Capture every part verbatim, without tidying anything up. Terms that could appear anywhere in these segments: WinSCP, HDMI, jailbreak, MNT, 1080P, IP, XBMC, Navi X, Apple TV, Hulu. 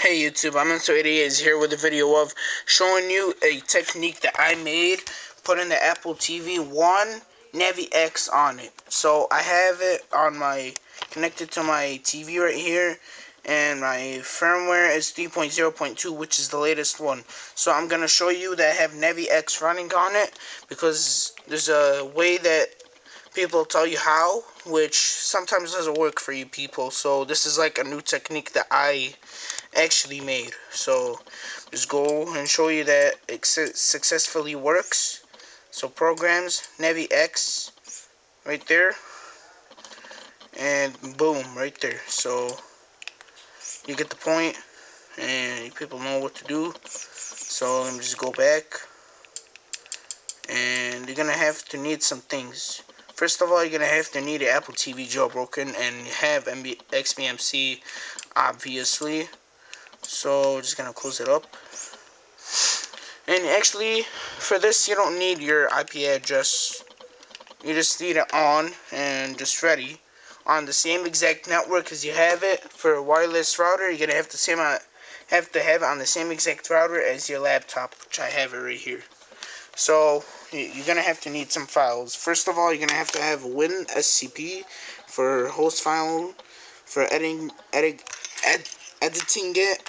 Hey YouTube, M N T eighty-eight is here with a video of showing you a technique that I made putting the Apple T V one Navi X on it. So I have it on my connected to my T V right here, and my firmware is three point zero point two, which is the latest one. So I'm gonna show you that I have Navi X running on it because there's a way that people tell you how, which sometimes doesn't work for you people. So this is like a new technique that I actually made. So just go and show you that it successfully works. So programs, Navi X, right there, and boom, right there. So you get the point, and people know what to do. So let me just go back, and you're gonna have to need some things. First of all, you're going to have to need an Apple T V jailbroken and have X B M C, obviously. So, just going to close it up. And actually, for this, you don't need your I P address. You just need it on and just ready. On the same exact network as you have it for a wireless router, you're going to have, have to have it on the same exact router as your laptop, which I have it right here. So, you're going to have to need some files. First of all, you're going to have to have WinSCP for host file, for editing, edit, ed, editing it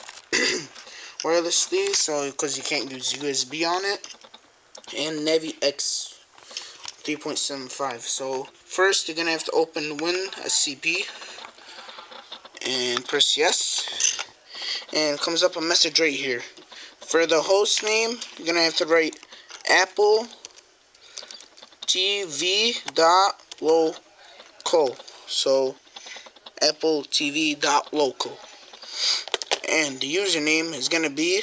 wirelessly, so because you can't use U S B on it, and Navi X three point seven five. So, first you're going to have to open WinSCP and press yes, and it comes up a message right here. For the host name, you're going to have to write Apple T V dot local. So Apple T V dot local, and the username is gonna be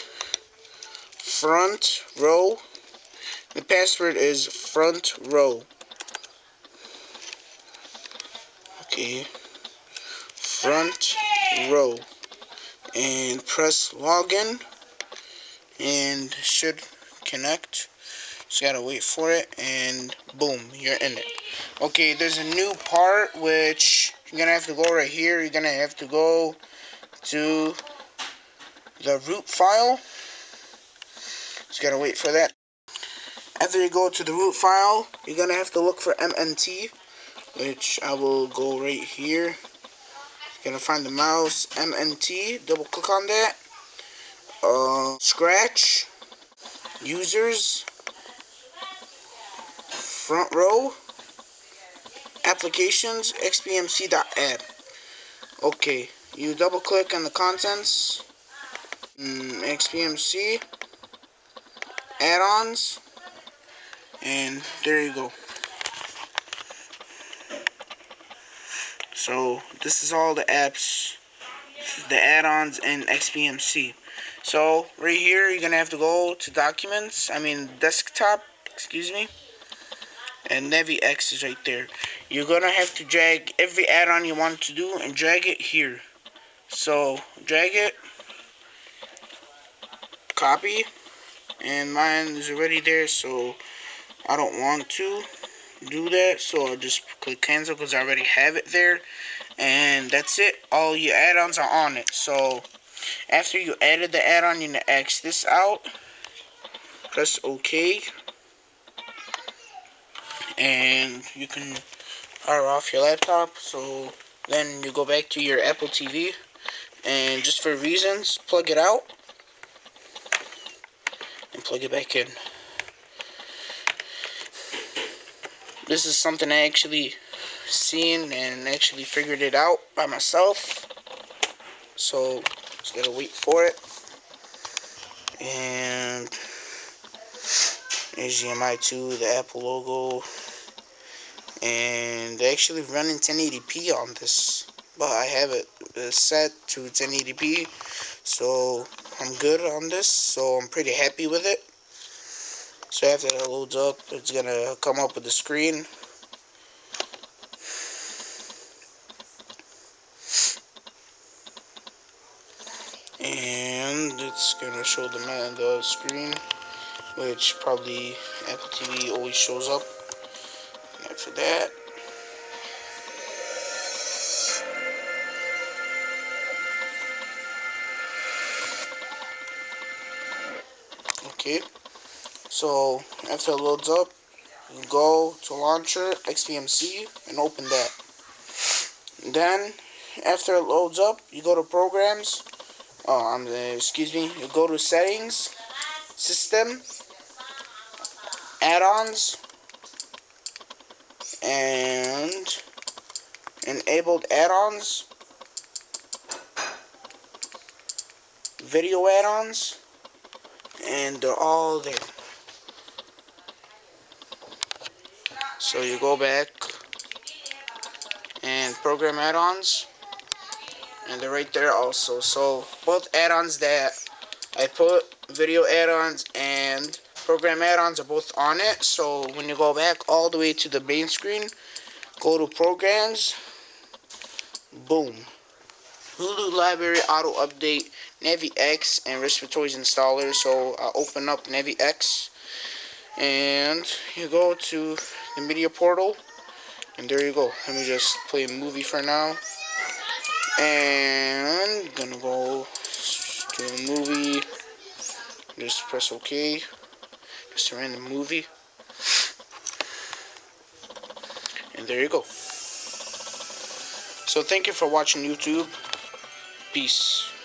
front row. The password is front row. Okay, front row, and press login, and should connect. Just gotta wait for it, and boom, you're in it. Okay, there's a new part which you're gonna have to go right here. You're gonna have to go to the root file. Just gotta wait for that. After you go to the root file, you're gonna have to look for M N T, which I will go right here. You're gonna find the mouse, M N T, double click on that. Uh, scratch, users, front row, applications, X B M C dot app. Okay, you double click on the contents, mm, X B M C, add-ons, and there you go. So this is all the apps, the add-ons, and X B M C. So right here you're gonna have to go to documents, I mean desktop, excuse me. And Navi X is right there. You're gonna have to drag every add-on you want to do and drag it here. So drag it, copy, and mine is already there, so I don't want to do that, so I'll just click cancel because I already have it there. And that's it, all your add-ons are on it. So after you added the add-on, you're gonna X this out, press OK, and you can power off your laptop. So then you go back to your Apple T V, and just for reasons, plug it out and plug it back in. This is something I actually seen and actually figured it out by myself, so just gotta wait for it. And H D M I two, the Apple logo, and they actually running ten eighty p on this, but I have it set to ten eighty p, so I'm good on this. So I'm pretty happy with it. So after that loads up, it's gonna come up with the screen, and it's gonna show the man the screen, which probably Apple T V always shows up. After that, Okay, so after it loads up, you go to launcher, X B M C, and open that. Then after it loads up, you go to programs. Oh, I'm uh, excuse me. You go to settings, system, add-ons, and enabled add-ons, video add-ons, and they're all there. So you go back and program add-ons, and they're right there also. So both add-ons that I put, video add-ons and program add-ons, are both on it. So when you go back all the way to the main screen, go to programs, boom, Hulu library, auto update, Navi X, and respiratory installer. So I open up Navi X, and you go to the media portal, and there you go. Let me just play a movie for now, and gonna go to a movie. Just press OK. Just a random movie, and there you go. So thank you for watching YouTube. Peace.